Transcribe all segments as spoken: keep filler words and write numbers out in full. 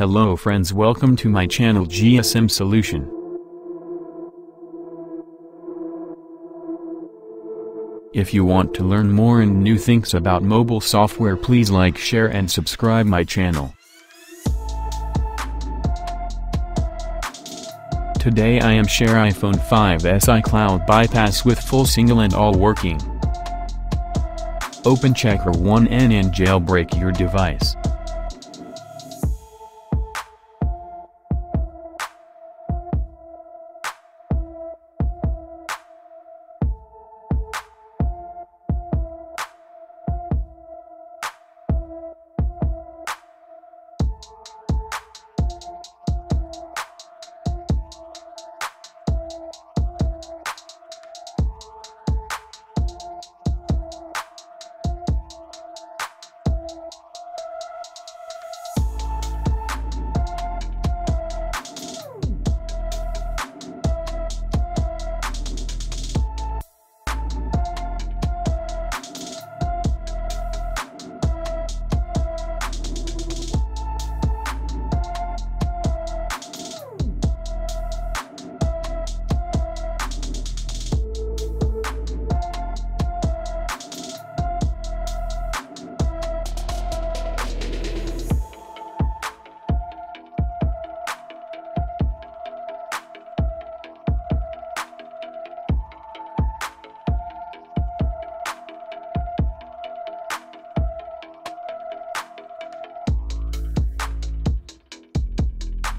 Hello friends, welcome to my channel G S M Solution. If you want to learn more and new things about mobile software, please like, share and subscribe my channel. Today I am share iPhone five S iCloud bypass with full single and all working. Open Checker one N and jailbreak your device.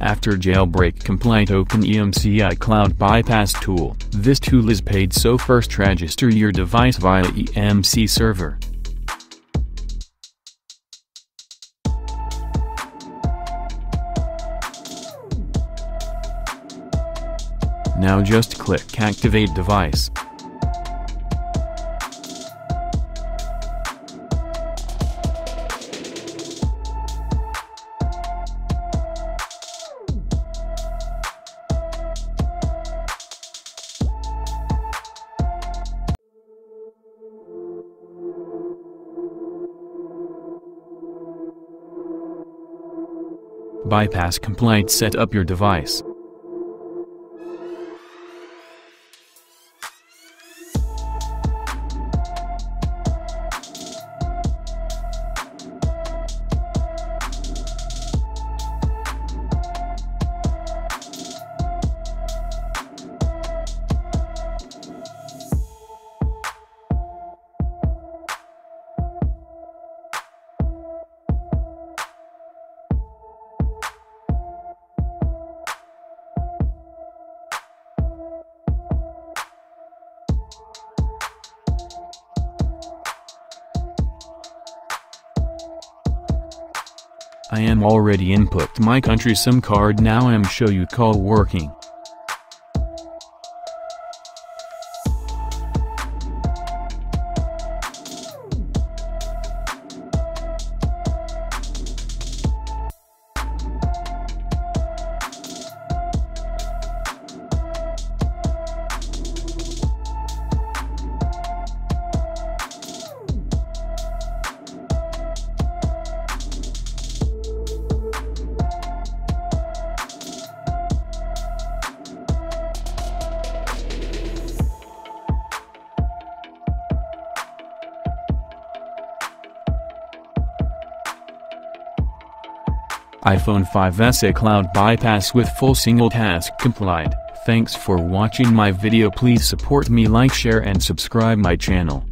After jailbreak complete, open E M C iCloud Bypass Tool. This tool is paid, so first register your device via E M C server. Now just click Activate Device. Bypass complete. Set up your device. I am already input my country SIM card. Now I'm show you call working. iPhone five S iCloud bypass with full single task complied. Thanks for watching my video. Please support me, like, share and subscribe my channel.